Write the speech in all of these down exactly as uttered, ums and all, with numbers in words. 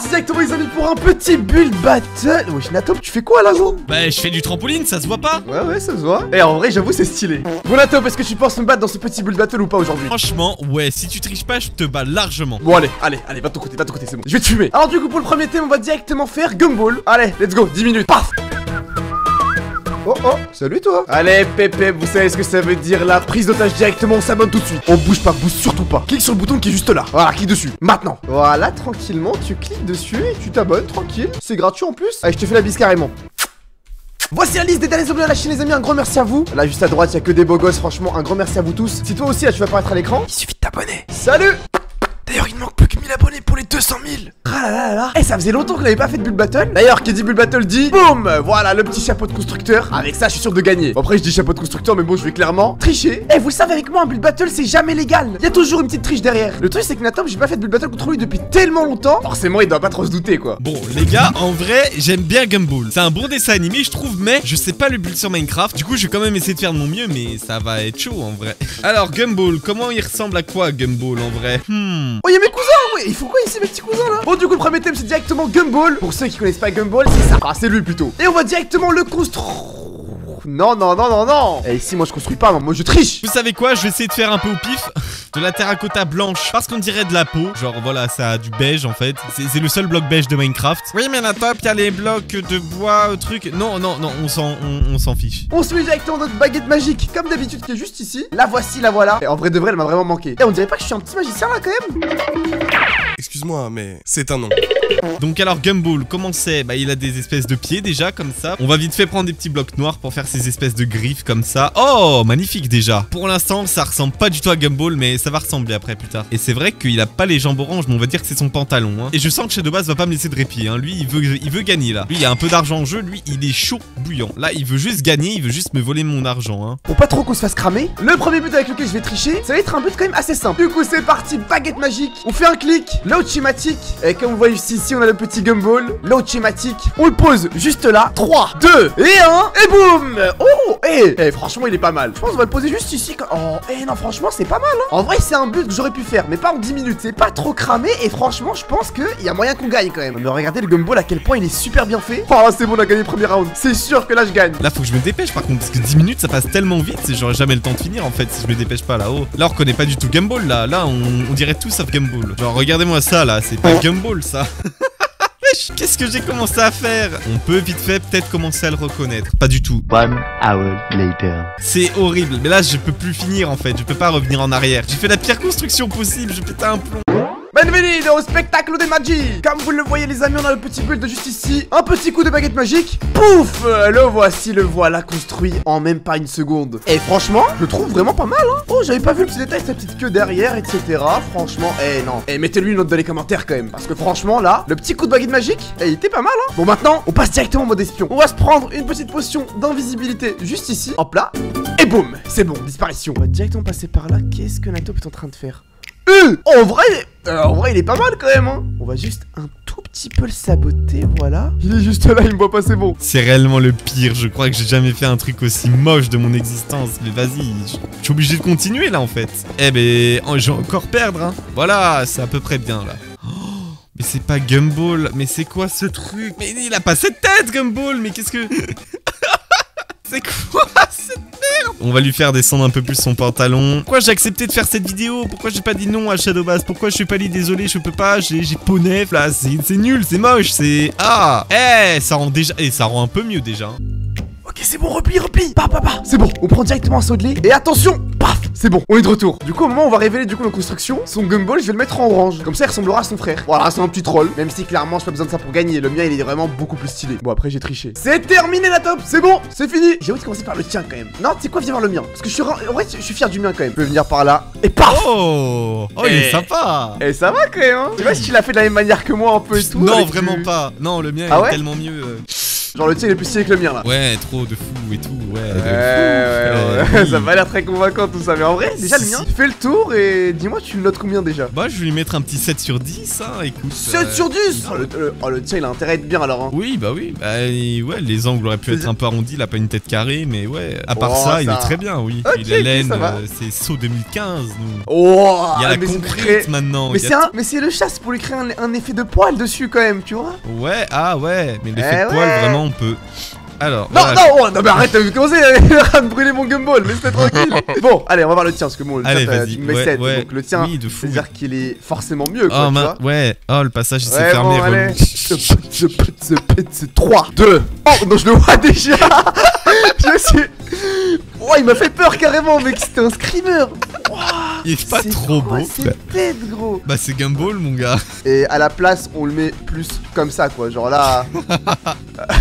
c'est exactement les amis pour un petit build battle. Wesh Natop, tu fais quoi là gros? Bah je fais du trampoline, ça se voit pas? Ouais ouais ça se voit. Et en vrai j'avoue c'est stylé. Bon Natop, est-ce que tu penses me battre dans ce petit build battle ou pas aujourd'hui? Franchement ouais, si tu triches pas je te bats largement. Bon allez, allez, allez, va de ton côté, va de ton côté, c'est bon. Je vais te fumer. Alors du coup pour le premier thème on va directement faire Gumball. Allez, let's go, dix minutes, paf. Oh oh, salut toi. Allez Pépé, vous savez ce que ça veut dire la prise d'otage directement, on s'abonne tout de suite. On bouge pas, bouge surtout pas. Clique sur le bouton qui est juste là. Voilà, clique dessus. Maintenant. Voilà, tranquillement, tu cliques dessus et tu t'abonnes, tranquille. C'est gratuit en plus. Allez, je te fais la bise carrément. Voici la liste des derniers abonnés à la chaîne les amis, un grand merci à vous. Là juste à droite, il y a que des beaux gosses, franchement, un grand merci à vous tous. Si toi aussi là tu vas apparaître à l'écran, il suffit de t'abonner. Salut. D'ailleurs, il ne manque plus que mille abonnés pour les deux cent mille. Ah là là là là. Eh, ça faisait longtemps qu'on n'avait pas fait de build battle. D'ailleurs, qui dit build battle dit boum. Voilà le petit chapeau de constructeur. Avec ça, je suis sûr de gagner. Bon, après, je dis chapeau de constructeur, mais bon, je vais clairement tricher. Eh, vous le savez avec moi, un build battle, c'est jamais légal. Il y a toujours une petite triche derrière. Le truc, c'est que Nathan, j'ai pas fait de build battle contre lui depuis tellement longtemps. Forcément, il doit pas trop se douter, quoi. Bon, les gars, en vrai, j'aime bien Gumball. C'est un bon dessin animé, je trouve, mais je sais pas le build sur Minecraft. Du coup, je vais quand même essayer de faire de mon mieux, mais ça va être chaud en vrai. Alors, Gumball, comment il ressemble à quoi, Gumball en vrai? Hmm. Oh y'a mes cousins, ouais. Il faut quoi ici mes petits cousins là? Bon du coup le premier thème c'est directement Gumball. Pour ceux qui connaissent pas Gumball c'est ça. Ah c'est lui plutôt. Et on va directement le construire. Non non non non non. Et ici moi je construis pas, moi je triche. Vous savez quoi, je vais essayer de faire un peu au pif. De la terracotta blanche, parce qu'on dirait de la peau. Genre voilà, ça a du beige en fait. C'est le seul bloc beige de Minecraft. Oui mais Natop, il y a les blocs de bois, truc. Non non non, on s'en on, on s'en fiche. On se met directement notre baguette magique, comme d'habitude qui est juste ici. La voici, la voilà. Et en vrai de vrai, elle m'a vraiment manqué. Et on dirait pas que je suis un petit magicien là quand même. Excuse-moi mais c'est un nom. Donc alors Gumball, comment c'est? Bah il a des espèces de pieds déjà comme ça. On va vite fait prendre des petits blocs noirs pour faire ces espèces de griffes comme ça. Oh magnifique déjà. Pour l'instant ça ressemble pas du tout à Gumball, mais ça va ressembler après plus tard. Et c'est vrai qu'il a pas les jambes oranges, mais on va dire que c'est son pantalon hein. Et je sens que Shadobass va pas me laisser de répit hein. Lui il veut, il veut gagner là. Lui il y a un peu d'argent en jeu, lui il est chaud bouillant. Là il veut juste gagner, il veut juste me voler mon argent hein. Pour pas trop qu'on se fasse cramer, le premier but avec lequel je vais tricher, ça va être un but quand même assez simple. Du coup c'est parti, baguette magique. On fait un clic, l'autre schématique. Et comme vous voyez ici, ici on a le petit Gumball, l'autre schématique. On le pose juste là, trois, deux et un. Et boum. Oh eh, eh franchement il est pas mal. Je pense qu'on va le poser juste ici. Oh eh non franchement c'est pas mal hein. En vrai c'est un but que j'aurais pu faire, mais pas en dix minutes. C'est pas trop cramé et franchement je pense qu'il y a moyen qu'on gagne quand même. Mais regardez le Gumball à quel point il est super bien fait. Oh là c'est bon, on a gagné le premier round. C'est sûr que là je gagne. Là faut que je me dépêche par contre, parce que dix minutes ça passe tellement vite. J'aurais jamais le temps de finir en fait si je me dépêche pas là-haut. Là on reconnaît pas du tout Gumball là. Là on, on dirait tout sauf Gumball. Genre regardez-moi ça là, c'est pas Gumball ça. Qu'est-ce que j'ai commencé à faire? On peut vite fait peut-être commencer à le reconnaître. Pas du tout. One hour later. C'est horrible. Mais là, je peux plus finir en fait. Je peux pas revenir en arrière. J'ai fait la pire construction possible. Je pète un plomb. Bienvenue au spectacle des magies. Comme vous le voyez les amis, on a le petit build de juste ici. Un petit coup de baguette magique. Pouf. Le voici, le voilà construit en même pas une seconde. Et franchement, je le trouve vraiment pas mal hein. Oh j'avais pas vu le petit détail, sa petite queue derrière, etc. Franchement, eh non. Eh mettez-lui une note dans les commentaires quand même, parce que franchement là, le petit coup de baguette magique, eh il était pas mal hein. Bon maintenant, on passe directement en mode espion. On va se prendre une petite potion d'invisibilité juste ici. Hop là. Et boum. C'est bon, disparition. On va directement passer par là. Qu'est-ce que Natop est en train de faire? En vrai, euh, en vrai il est pas mal quand même hein. On va juste un tout petit peu le saboter, voilà. Il est juste là, il me voit pas, c'est bon. C'est réellement le pire, je crois que j'ai jamais fait un truc aussi moche de mon existence. Mais vas-y, je suis obligé de continuer là en fait. Eh ben, je vais encore perdre hein. Voilà, c'est à peu près bien là. Mais c'est pas Gumball, mais c'est quoi ce truc? Mais il a pas cette tête Gumball, mais qu'est-ce que... C'est quoi cette merde? On va lui faire descendre un peu plus son pantalon. Pourquoi j'ai accepté de faire cette vidéo? Pourquoi j'ai pas dit non à Shadobass? Pourquoi je suis pas dit désolé, je peux pas, j'ai ponef là, c'est nul, c'est moche, c'est... Ah. Eh, ça rend déjà... Eh, ça rend un peu mieux déjà. Ok, c'est bon, repli, repli. Bah, bah, bah, c'est bon, on prend directement un saut de lait. Et attention, paf, c'est bon, on est de retour. Du coup, au moment où on va révéler du coup nos constructions, son Gumball, je vais le mettre en orange. Comme ça, il ressemblera à son frère. Voilà, c'est un petit troll. Même si clairement, j'ai pas besoin de ça pour gagner. Le mien, il est vraiment beaucoup plus stylé. Bon, après, j'ai triché. C'est terminé la top, c'est bon, c'est fini. J'ai envie de commencer par le tien quand même. Non, tu sais quoi, viens voir le mien. Parce que je suis, en vrai, je suis fier du mien quand même. Je peux venir par là. Et paf. Oh, oh, il est sympa. Et ça va quand même. Hein. Tu vois si tu l'as fait de la même manière que moi un peu et tout. Non, vraiment pas. Non, le mien est tellement mieux. Genre le tien il est plus stylé que le mien là. Ouais, trop de fou et tout. Ouais, ouais, fou, ouais, ouais, ouais. Ça m'a l'air très convaincant tout ça. Mais en vrai, déjà le mien, fais le tour et dis-moi, tu le notes combien déjà? Bah, je vais lui mettre un petit sept sur dix. Hein, écoute. sept sur dix? Oh, le, le, oh, le tien il a intérêt à être bien alors. Hein. Oui, bah oui. Bah, ouais, les angles auraient pu être un peu arrondis. Il a pas une tête carrée, mais ouais. À part oh, ça, ça, il est très bien, oui. Okay, il a laine, euh, c'est saut deux mille quinze. Nous. Oh, il y a la concrète maintenant. Mais c'est un... le chasse pour lui créer un, un effet de poil dessus quand même, tu vois. Ouais, ah ouais, mais l'effet eh de poil, ouais. Vraiment, on peut. Alors. Non, voilà. non, oh, non, mais arrête, t'as vu comment c'est, il a rien de brûler mon Gumball, laisse-le tranquille. Bon, allez, on va voir le tien, parce que bon, le allez, tien, tu mets sept, donc le tien, oui, c'est-à-dire qu'il est forcément mieux, quoi. Oh, ma... tu vois ouais, oh, le passage, il s'est ouais, fermé, bon, je pète, je pète, je pète, c'est trois, deux. Oh, non, je le vois déjà. Je suis. Oh, il m'a fait peur carrément, mec, c'était un screamer. Wow. Il est pas est trop beau. C'est bête, gros. Bah, c'est Gumball, mon gars. Et à la place, on le met plus comme ça, quoi. Genre là.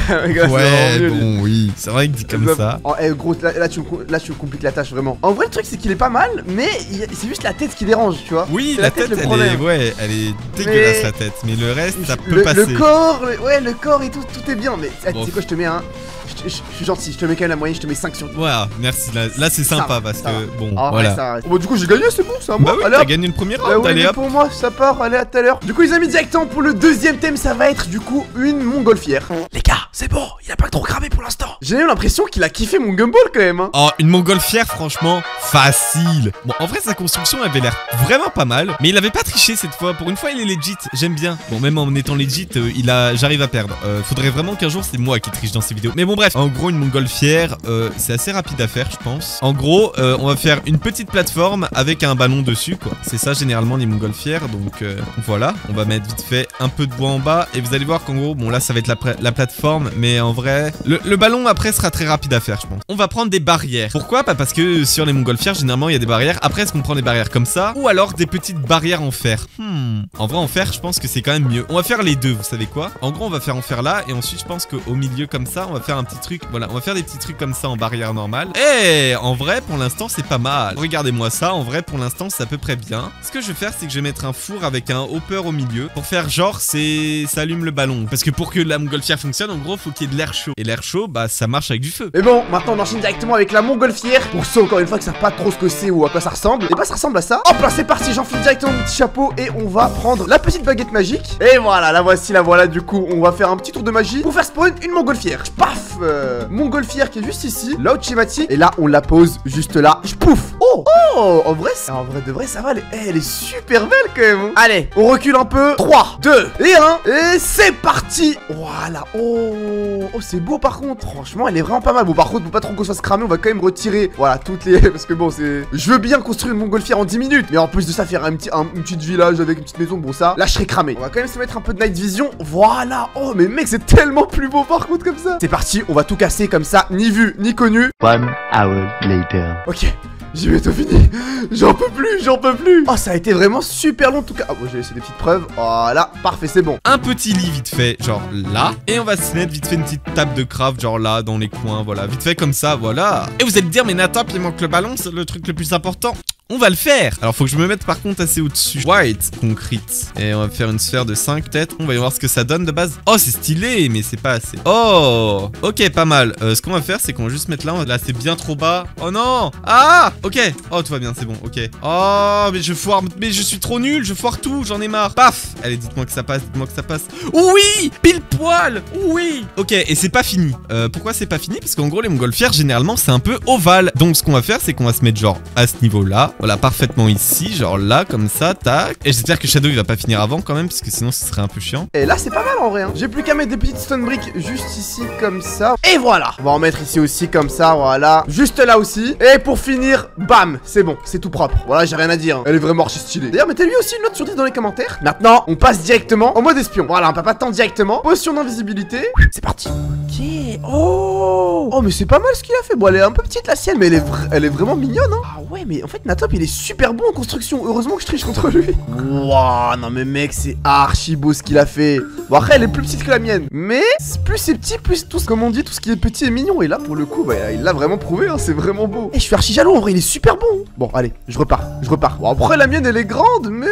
Gars, ouais, bon, mieux, oui. C'est vrai que dit comme ça. ça. Oh, eh, gros, là, là, tu, là, tu compliques la tâche vraiment. En vrai, le truc, c'est qu'il est pas mal, mais c'est juste la tête qui dérange, tu vois. Oui, la, la tête, tête elle est, ouais, elle est dégueulasse, mais... la tête. Mais le reste, ça peut le, passer. Le corps, le, ouais, le corps et tout, tout est bien. Mais bon. Tu sais quoi, je te mets un. Je, je, je suis gentil, je te mets quand même la moyenne, je te mets cinq sur dix. Ouais, merci. Là, là c'est sympa va, parce que bon, ah, voilà. Ouais, ça oh, bah, du coup, j'ai gagné, c'est bon, c'est à moi. Bah oui, t'as gagné le premier round. Bah, ouais, allez, hop. Pour moi, ça part. Allez, à tout à l'heure. Du coup, les amis, directement pour le deuxième thème, ça va être du coup une montgolfière. Les gars, c'est bon, il a pas trop cramé pour l'instant. J'ai eu l'impression qu'il a kiffé mon Gumball quand même. Hein. Oh, une montgolfière, franchement, facile. Bon, en vrai, sa construction avait l'air vraiment pas mal, mais il avait pas triché cette fois. Pour une fois, il est legit. J'aime bien. Bon, même en étant legit, euh, il a, j'arrive à perdre. Euh, faudrait vraiment qu'un jour, c'est moi qui triche dans ces vidéos. Mais bon, bref, en gros une montgolfière, euh, c'est assez rapide à faire je pense. En gros, euh, on va faire une petite plateforme avec un ballon dessus quoi. C'est ça généralement les montgolfières, donc euh, voilà. On va mettre vite fait un peu de bois en bas et vous allez voir qu'en gros, bon là ça va être la, la plateforme, mais en vrai, le, le ballon après sera très rapide à faire je pense. On va prendre des barrières. Pourquoi? Bah parce que sur les montgolfières généralement il y a des barrières. Après est-ce qu'on prend des barrières comme ça ou alors des petites barrières en fer? Hmm. En vrai en fer je pense que c'est quand même mieux. On va faire les deux, vous savez quoi? En gros on va faire en fer là et ensuite je pense qu'au milieu comme ça on va faire un petit truc, voilà, on va faire des petits trucs comme ça en barrière normale. Et en vrai, pour l'instant, c'est pas mal. Regardez-moi ça, en vrai, pour l'instant, c'est à peu près bien. Ce que je vais faire, c'est que je vais mettre un four avec un hopper au milieu pour faire genre, c'est ça allume le ballon. Parce que pour que la montgolfière fonctionne, en gros, faut qu'il y ait de l'air chaud. Et l'air chaud, bah, ça marche avec du feu. Mais bon, maintenant, on enchaîne directement avec la montgolfière. Pour ceux, encore une fois, qui savent pas trop ce que c'est ou à quoi ça ressemble. Et bah, ça ressemble à ça. Hop là, c'est parti, j'enfile directement mon petit chapeau et on va prendre la petite baguette magique. Et voilà, la voici, la voilà. Du coup, on va faire un petit tour de magie pour faire spawn une montgolfière. Paf! Euh, montgolfière qui est juste ici, là au schématique, et là on la pose juste là. Je pouffe. Oh, oh, en vrai, en vrai de vrai, ça va. Elle est, elle est super belle quand même. Allez, on recule un peu. trois, deux et un, et c'est parti. Voilà. Oh, oh c'est beau par contre. Franchement, elle est vraiment pas mal. Bon, par contre, pour pas trop qu'on soit cramé, on va quand même retirer. Voilà, toutes les. Parce que bon, c'est. Je veux bien construire une montgolfière en dix minutes, mais en plus de ça, faire un petit, un, une petite village avec une petite maison. Bon, ça, là, je serai cramé. On va quand même se mettre un peu de night vision. Voilà. Oh, mais mec, c'est tellement plus beau par contre comme ça. C'est parti, on va tout casser comme ça, ni vu, ni connu. One hour later. Ok. J'ai bientôt fini. J'en peux plus, j'en peux plus. Oh, ça a été vraiment super long en tout cas. Ah, bon, j'ai laissé des petites preuves. Voilà, parfait, c'est bon. Un petit lit vite fait, genre là. Et on va se mettre vite fait une petite table de craft, genre là, dans les coins, voilà. Vite fait comme ça, voilà. Et vous allez me dire, mais Natop, il manque le ballon, c'est le truc le plus important. On va le faire. Alors faut que je me mette par contre assez au-dessus. White, concrete. Et on va faire une sphère de cinq peut-être. On va y voir ce que ça donne de base. Oh c'est stylé mais c'est pas assez. Oh ok pas mal. euh, Ce qu'on va faire c'est qu'on va juste mettre là va... Là c'est bien trop bas. Oh non. Ah ok. Oh tout va bien c'est bon ok. Oh mais je foire. Mais je suis trop nul. Je foire tout. J'en ai marre. Paf. Allez dites-moi que ça passe. Dites-moi que ça passe. Oui. Pile poil. Oui. Ok et c'est pas fini. euh, Pourquoi c'est pas fini? Parce qu'en gros les montgolfières généralement c'est un peu ovale. Donc ce qu'on va faire c'est qu'on va se mettre genre à ce niveau là. Voilà, parfaitement ici, genre là, comme ça, tac. Et j'espère que Shadow, il va pas finir avant quand même, parce que sinon, ce serait un peu chiant. Et là, c'est pas mal en vrai, hein. J'ai plus qu'à mettre des petites stone bricks juste ici, comme ça. Et voilà. On va en mettre ici aussi, comme ça, voilà. Juste là aussi. Et pour finir, bam, c'est bon, c'est tout propre. Voilà, j'ai rien à dire. Hein. Elle est vraiment archi stylée. D'ailleurs, mettez-lui aussi une note sur dix dans les commentaires. Maintenant, on passe directement en mode espion. Voilà, on peut pas attendre directement. Potion d'invisibilité. C'est parti. Ok. Oh, oh mais c'est pas mal ce qu'il a fait. Bon, elle est un peu petite la sienne, mais elle est, vra elle est vraiment mignonne, hein. Ah ouais, mais en fait, Natop, il est super bon en construction. Heureusement que je triche contre lui. Wouah, non mais mec, c'est archi beau ce qu'il a fait. Bon après, elle est plus petite que la mienne. Mais plus c'est petit, plus tout, comme on dit, tout ce qui est petit est mignon. Et là, pour le coup, bah, il l'a vraiment prouvé, hein, c'est vraiment beau. Et je suis archi jaloux, en vrai, il est super bon. Bon, allez, je repars, je repars. Bon, après, la mienne, elle est grande, mais...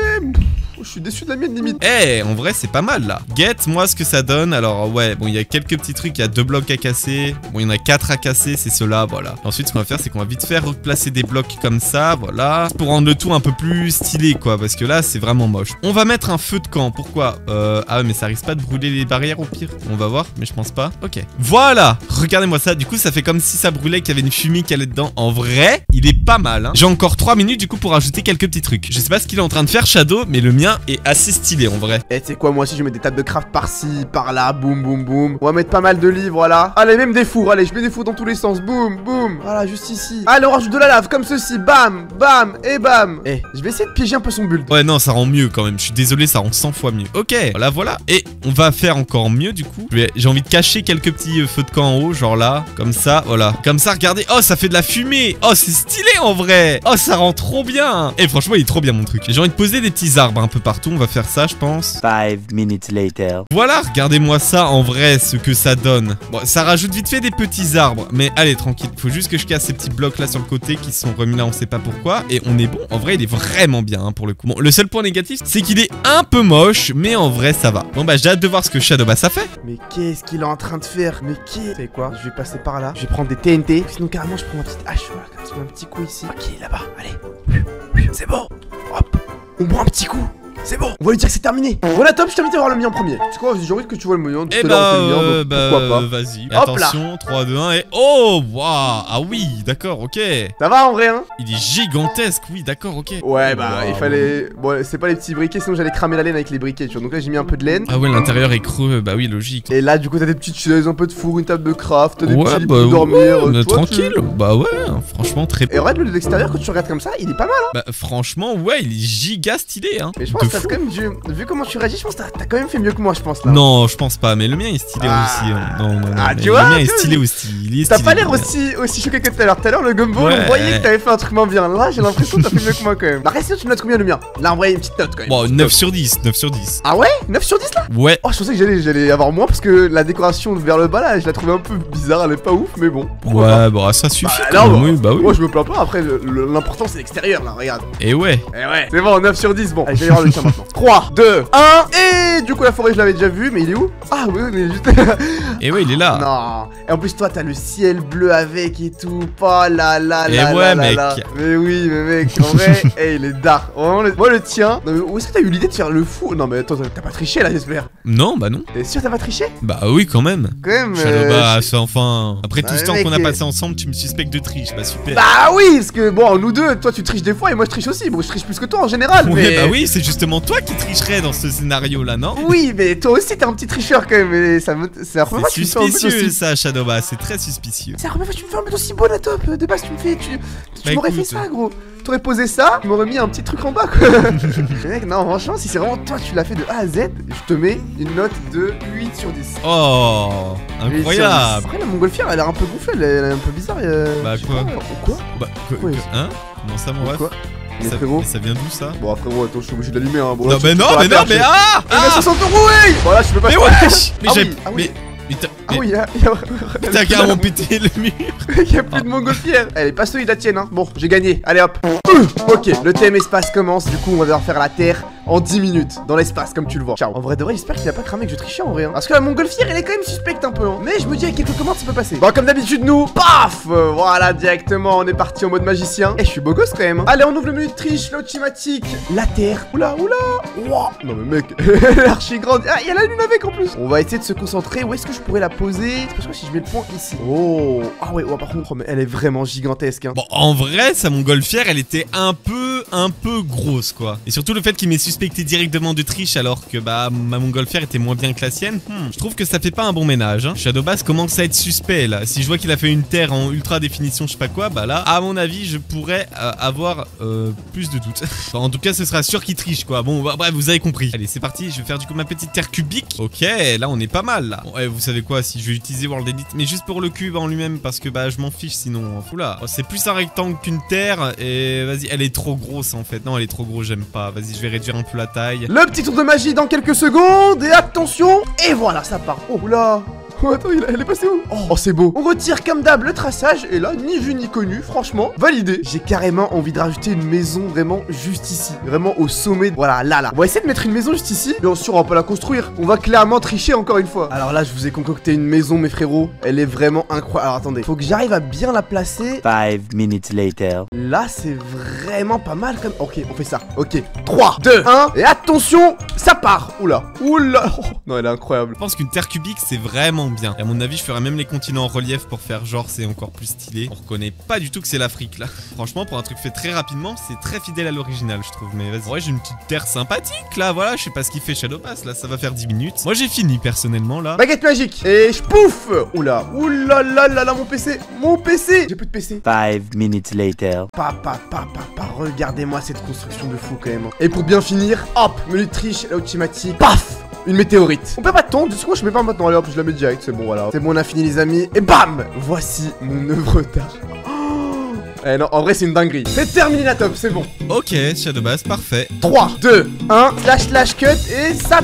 Je je suis déçu de la mienne limite. Eh hey, en vrai c'est pas mal là. Guette moi ce que ça donne. Alors ouais, bon il y a quelques petits trucs, il y a deux blocs à casser. Bon il y en a quatre à casser, c'est ceux-là, voilà. Ensuite ce qu'on va faire c'est qu'on va vite faire replacer des blocs comme ça, voilà. Pour rendre le tout un peu plus stylé quoi, parce que là c'est vraiment moche. On va mettre un feu de camp, pourquoi euh, ah mais ça risque pas de brûler les barrières au pire. On va voir, mais je pense pas. Ok. Voilà, regardez-moi ça, du coup ça fait comme si ça brûlait, qu'il y avait une fumée qui allait dedans. En vrai, il est pas mal hein. J'ai encore trois minutes du coup pour ajouter quelques petits trucs. Je sais pas ce qu'il est en train de faire Shadow, mais le mien est assez stylé en vrai. Eh tu sais quoi, moi aussi je mets des tables de craft par-ci, par-là, boum boum boum. On va mettre pas mal de livres là. Allez, même des fours, allez, je mets des fours dans tous les sens, boum boum. Voilà, juste ici. Allez, on rajoute de la lave comme ceci, bam, bam et bam. Eh, je vais essayer de piéger un peu son build. Ouais non, ça rend mieux quand même, je suis désolé, ça rend cent fois mieux. Ok, voilà voilà. Et on va faire encore mieux du coup. J'ai envie de cacher quelques petits feux de camp en haut, genre là, comme ça, voilà. Comme ça, regardez, oh ça fait de la fumée. Oh c'est stylé en vrai. Oh ça rend trop bien. Et franchement il est trop bien mon truc. J'ai envie de poser des petits arbres un peu partout. On va faire ça je pense. Five minutes later. Voilà, regardez-moi ça en vrai, ce que ça donne. Bon ça rajoute vite fait des petits arbres, mais allez tranquille, faut juste que je casse ces petits blocs là sur le côté qui sont remis là on sait pas pourquoi. Et on est bon, en vrai il est vraiment bien hein, pour le coup. Bon le seul point négatif c'est qu'il est un peu moche, mais en vrai ça va. Bon bah j'ai hâte de voir ce que Shadobass a fait. Mais qu'est-ce qu'il est en train de faire? Mais qu'est-ce que c'est quoi? Je vais passer par là, je vais prendre des T N T. Sinon carrément je prends ma petite hache, voilà, comme ça un petit coup ici. Ok là-bas, allez. C'est bon, hop, on prend un petit coup. C'est bon, on va lui dire que c'est terminé. Voilà Top, je t'invite à voir le mien en premier. Tu crois, j'ai envie que tu vois le moyen. Eh bah, euh, bah pourquoi pas. Vas-y, attention, là. trois, deux, un et... Oh, waouh. Ah oui, d'accord, ok. Ça va en vrai, hein. Il est gigantesque, oui, d'accord, ok. Ouais, bah wow. Il fallait... Bon, c'est pas les petits briquets, sinon j'allais cramer la laine avec les briquets, tu vois. Donc là, j'ai mis un peu de laine. Ah ouais, l'intérieur est creux, bah oui, logique. Et là, du coup, t'as des petites chaises, un peu de four, une table de craft, des ouais, petits bah, pour dormir. Ouais, on est toi, tranquille, tu... bah ouais, franchement, très... Et en vrai, de l'extérieur, quand tu regardes comme ça, il est pas mal, hein. Bah franchement, ouais, il est giga stylé, hein. Mais je pense quand même dû... Vu comment tu réagis, je pense que t'as quand même fait mieux que moi, je pense là. Non, je pense pas, mais le mien est stylé ah. aussi. Hein. Non, non, non, ah, tu vois, le mien est stylé aussi. T'as pas l'air aussi, aussi choqué que tout à l'heure. Tout à l'heure, le Gumball, ouais. On voyait que t'avais fait un truc moins bien. Là, j'ai l'impression que t'as fait mieux que moi quand même. Bah, reste, tu me notes combien le mien? Là, en vrai, une petite note quand même. Bon, neuf sur dix. neuf sur dix. Ah ouais? neuf sur dix là? Ouais. Oh, je pensais que j'allais avoir moins parce que la décoration vers le bas là, je la trouvais un peu bizarre, elle est pas ouf, mais bon. Ouais, bah, ça suffit. Bah, non, bah, oui, bah oui. Moi, je me plains pas. Après, l'important, c'est l'extérieur là, regarde. Et ouais. Et ouais. C'est bon, neuf sur dix. Bon, allez, trois, deux, un, et du coup la forêt je l'avais déjà vu, mais il est où? Ah oui, mais juste... Et ouais il est là. Non. Et en plus toi t'as le ciel bleu avec et tout. Oh là là là. Et ouais mec. Mais oui mais mec, en vrai, hey, il est dark. Moi le tien. Non mais où est-ce que t'as eu l'idée de faire le fou? Non mais attends, t'as pas triché là j'espère. Non bah non. T'es sûr t'as pas triché? Bah oui quand même. Quand même. Shadobass, enfin. Après tout ce temps qu'on a passé ensemble, tu me suspectes de triche, bah super. Bah oui, parce que bon nous deux, toi tu triches des fois et moi je triche aussi. Bon je triche plus que toi en général. Ouais bah oui, c'est justement toi qui tricherais dans ce scénario là, non? Oui, mais toi aussi t'es un petit tricheur quand même. Et ça me... C'est la première fois que tu me fais un but aussi. C'est suspicieux ça, Shadobass, c'est très suspicieux. C'est la première fois que tu me fais un but aussi beau, Natop. De base, tu me fais. Tu, tu bah m'aurais fait ça, gros. T'aurais posé ça, tu m'aurais mis un petit truc en bas, quoi. Mec, non, franchement, si c'est vraiment toi, tu l'as fait de A à Z, je te mets une note de huit sur dix. Oh, incroyable. Après, la montgolfière, elle a l'air un peu gonflée, elle est un peu bizarre. Euh, bah, quoi pas, Quoi Bah, quoi, quoi Hein Non, ça, mon ref. Mais ça, frérot, mais ça vient d'où ça? Bon, après, ouais, attends, je suis obligé de l'allumer. Hein. Bon, non, mais non, mais non, mais ah! Ah! Mais soixante euros, oui! Bon, là, je peux pas. Mais wesh! Mais j'ai. Mais. Putain, ah oui, y'a. T'as carrément pété le mur. Y'a plus de montgolfière. Elle est pas solide la tienne, hein. Bon, j'ai gagné. Allez hop. Ok, le thème espace commence. Du coup, on va devoir faire la terre en dix minutes. Dans l'espace, comme tu le vois. Ciao. En vrai de vrai, j'espère qu'il a pas cramé que je trichais en vrai. Hein. Parce que la montgolfière, elle est quand même suspecte un peu. Hein. Mais je me dis, avec quelques commandes, ça peut passer. Bon, comme d'habitude, nous, paf. Euh, voilà, directement, on est parti en mode magicien. Et je suis beau gosse quand même. Hein. Allez, on ouvre le menu de triche, l'automatique. La terre. Oula, oula. Ouah. Non, mais mec, elle est archi grande. Ah, y'a la lune avec en plus. On va essayer de se concentrer. Où est-ce que je pourrais la poser? Parce que si je mets le point ici. Oh, ah ouais, ouais par contre, mais elle est vraiment gigantesque. Hein. Bon, en vrai, sa montgolfière, elle était un peu, un peu grosse, quoi. Et surtout le fait qu'il m'ait suspecté directement de triche alors que bah ma montgolfière était moins bien que la sienne. Hmm, je trouve que ça fait pas un bon ménage. Hein. Shadobass commence à être suspect là. Si je vois qu'il a fait une terre en ultra définition, je sais pas quoi, bah là, à mon avis, je pourrais euh, avoir euh, plus de doutes. Enfin, en tout cas, ce sera sûr qu'il triche, quoi. Bon, bah, bref, vous avez compris. Allez, c'est parti. Je vais faire du coup ma petite terre cubique. Ok, là, on est pas mal là. Bon, eh, vous savez quoi, si je vais utiliser World Edit, mais juste pour le cube en lui-même, parce que bah je m'en fiche sinon. Oula, c'est plus un rectangle qu'une terre. Et vas-y, elle est trop grosse en fait. Non, elle est trop grosse, j'aime pas. Vas-y, je vais réduire un peu la taille. Le petit tour de magie dans quelques secondes. Et attention. Et voilà, ça part. Oh là. Oh, attends, il a... elle est passée où? Oh, oh c'est beau. On retire comme d'hab le traçage. Et là, ni vu ni connu, franchement, validé. J'ai carrément envie de rajouter une maison vraiment juste ici. Vraiment au sommet. Voilà, là, là. On va essayer de mettre une maison juste ici. Bien sûr, on va pas la construire. On va clairement tricher encore une fois. Alors là, je vous ai concocté une maison, mes frérots. Elle est vraiment incroyable. Alors attendez, faut que j'arrive à bien la placer. Five minutes later. Là, c'est vraiment pas mal comme... Ok, on fait ça. Ok, trois, deux, un. Et attention, ça part. Oula, oula. Oh, non, elle est incroyable. Je pense qu'une terre cubique, c'est vraiment bien. Et à mon avis, je ferais même les continents en relief pour faire genre, c'est encore plus stylé. On reconnaît pas du tout que c'est l'Afrique, là. Franchement, pour un truc fait très rapidement, c'est très fidèle à l'original, je trouve. Mais vas-y. Ouais, j'ai une petite terre sympathique, là. Voilà, je sais pas ce qu'il fait Shadobass, là. Ça va faire dix minutes. Moi, j'ai fini, personnellement, là. Baguette magique. Et je pouffe. Oula, oula, là, là, là, mon P C. Mon P C. J'ai plus de P C. five minutes later. Papa, papa, papa, regardez-moi cette construction de fou quand même. Et pour bien finir, hop, menu triche, la automatique, paf, une météorite. On peut pas attendre, du coup je mets pas maintenant, allez hop, je la mets direct, c'est bon voilà. C'est bon, on a fini les amis, et bam, voici mon œuvre d'art. Eh non, en vrai c'est une dinguerie. C'est terminé la top, c'est bon. Ok, Shadobass, parfait. trois, deux, un, slash slash cut, et ça...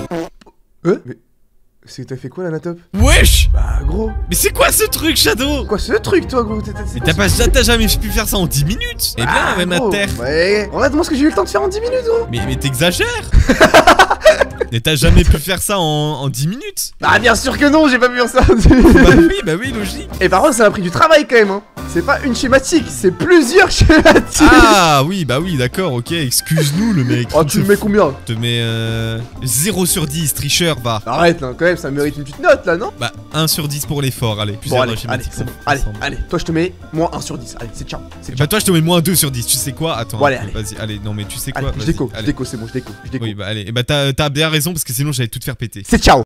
Euh mais... C'est t'as fait quoi là, Natop? Wesh! Bah gros! Mais c'est quoi ce truc, Shadow? Quoi ce truc, toi, gros? Mais t'as pas, t'as jamais pu faire ça en dix minutes? Eh bien, même à terre! Ouais! Regarde-moi ce que j'ai eu le temps de faire en dix minutes, gros! Mais, mais t'exagères! Mais t'as jamais pu faire ça en, en dix minutes? Bah bien sûr que non, j'ai pas pu faire ça en dix minutes. Bah oui, bah oui, logique. Et par contre, ça m'a pris du travail quand même, hein. C'est pas une schématique, c'est plusieurs schématiques. Ah oui, bah oui, d'accord, ok, excuse-nous le mec. Oh, tu me mets combien? Je te mets euh, zéro sur dix, tricheur, bah. Arrête, là, quand même, ça mérite une petite note, là, non? Bah, un sur dix pour l'effort, allez. Bon, allez, allez, bon, allez, allez, toi je te mets moins un sur dix, allez, c'est ciao. Bah toi je te mets moins deux sur dix, tu sais quoi? Attends, bon, allez, allez. Vas-y, allez, non mais tu sais quoi? Je déco, je déco, c'est bon, je déco. Oui, bah allez, bah t'as bien raison parce que sinon j'allais tout te faire péter. C'est ciao.